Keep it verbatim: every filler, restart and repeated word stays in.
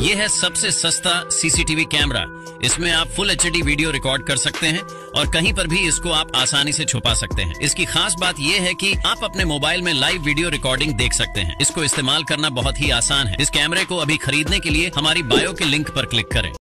ये है सबसे सस्ता सीसीटीवी कैमरा। इसमें आप फुल एचडी वीडियो रिकॉर्ड कर सकते हैं और कहीं पर भी इसको आप आसानी से छुपा सकते हैं। इसकी खास बात यह है कि आप अपने मोबाइल में लाइव वीडियो रिकॉर्डिंग देख सकते हैं। इसको इस्तेमाल करना बहुत ही आसान है। इस कैमरे को अभी खरीदने के लिए हमारी बायो के लिंक पर क्लिक करें।